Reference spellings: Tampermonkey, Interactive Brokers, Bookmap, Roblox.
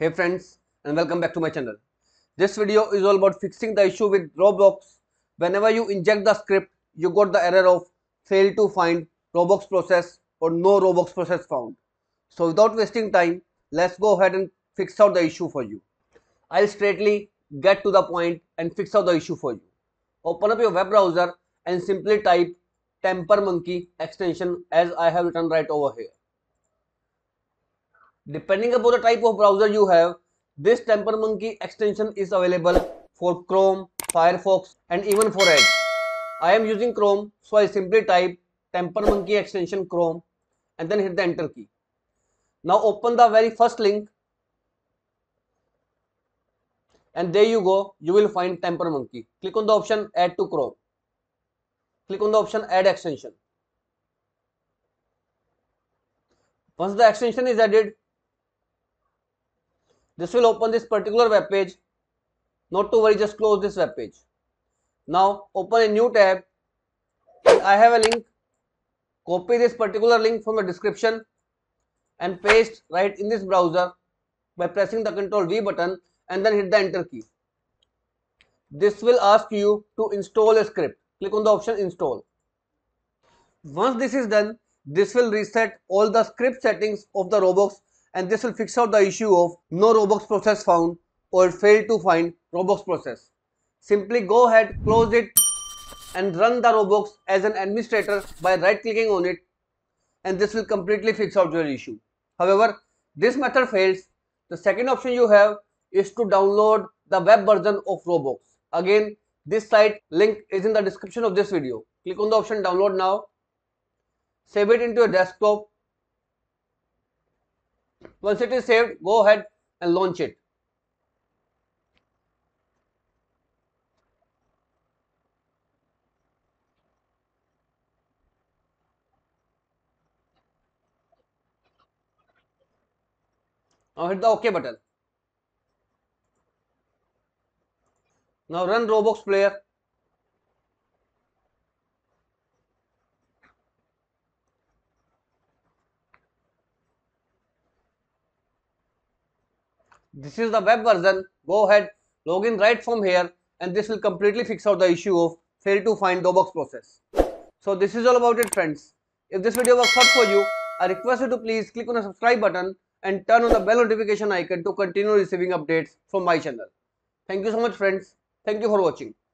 Hey friends, and welcome back to my channel. This video is all about fixing the issue with Roblox. Whenever you inject the script, you got the error of fail to find Roblox process or no Roblox process found. So without wasting time, let's go ahead and fix out the issue for you. I'll straightly get to the point and fix out the issue for you. Open up your web browser and simply type Tampermonkey extension as I have written right over here. Depending upon the type of browser you have, this Tampermonkey extension is available for Chrome, Firefox and even for Edge. I am using Chrome, so I simply type Tampermonkey extension Chrome and then hit the enter key. Now open the very first link and there you go, you will find Tampermonkey. Click on the option add to Chrome. Click on the option add extension. Once the extension is added, this will open this particular web page. Not to worry, just close this web page. Now open a new tab. I have a link. Copy this particular link from the description and paste right in this browser by pressing the Ctrl V button and then hit the enter key. This will ask you to install a script. Click on the option install. Once this is done, this will reset all the script settings of the Roblox. And this will fix out the issue of no Roblox process found or failed to find Roblox process. Simply go ahead, close it and run the Roblox as an administrator by right clicking on it, and this will completely fix out your issue. However, this method fails. The second option you have is to download the web version of Roblox. Again, this site link is in the description of this video. Click on the option download now. Save it into your desktop. Once it is saved, go ahead and launch it. Now hit the OK button. Now run Roblox player. This is the web version. Go ahead, log in right from here, and this will completely fix out the issue of fail to find Roblox process. So this is all about it, friends. If this video was helpful for you, I request you to please click on the subscribe button and turn on the bell notification icon to continue receiving updates from my channel. Thank you so much, friends. Thank you for watching.